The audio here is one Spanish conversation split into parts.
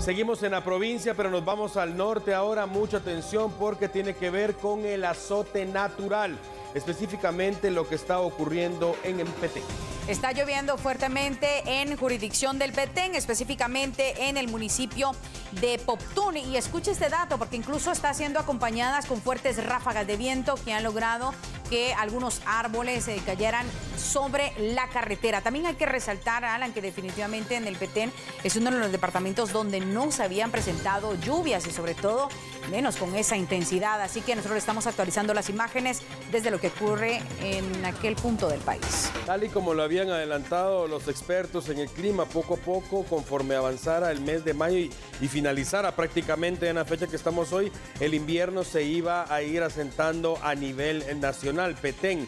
Seguimos en la provincia, pero nos vamos al norte ahora. Mucha atención porque tiene que ver con el azote natural, específicamente lo que está ocurriendo en el Petén. Está lloviendo fuertemente en jurisdicción del Petén, específicamente en el municipio de Poptún. Y escuche este dato, porque incluso está siendo acompañadas con fuertes ráfagas de viento que han logrado que algunos árboles se cayeran sobre la carretera. También hay que resaltar, Alan, que definitivamente en el Petén es uno de los departamentos donde no se habían presentado lluvias y sobre todo menos con esa intensidad. Así que nosotros estamos actualizando las imágenes desde lo que ocurre en aquel punto del país. Tal y como lo habían adelantado los expertos en el clima, poco a poco, conforme avanzara el mes de mayo y finalizara prácticamente en la fecha que estamos hoy, el invierno se iba a ir asentando a nivel nacional. Petén,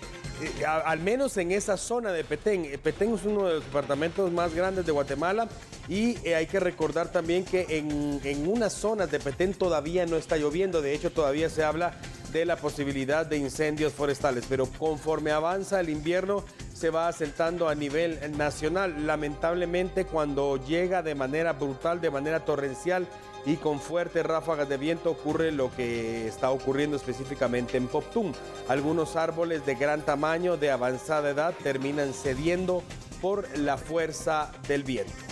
al menos en esa zona de Petén. Petén es uno de los departamentos más grandes de Guatemala y hay que recordar también que en unas zonas de Petén todavía no está lloviendo. De hecho, todavía se habla de la posibilidad de incendios forestales, pero conforme avanza el invierno se va asentando a nivel nacional. Lamentablemente, cuando llega de manera brutal, de manera torrencial y con fuertes ráfagas de viento, ocurre lo que está ocurriendo específicamente en Poptún. Algunos árboles de gran tamaño, de avanzada edad, terminan cediendo por la fuerza del viento.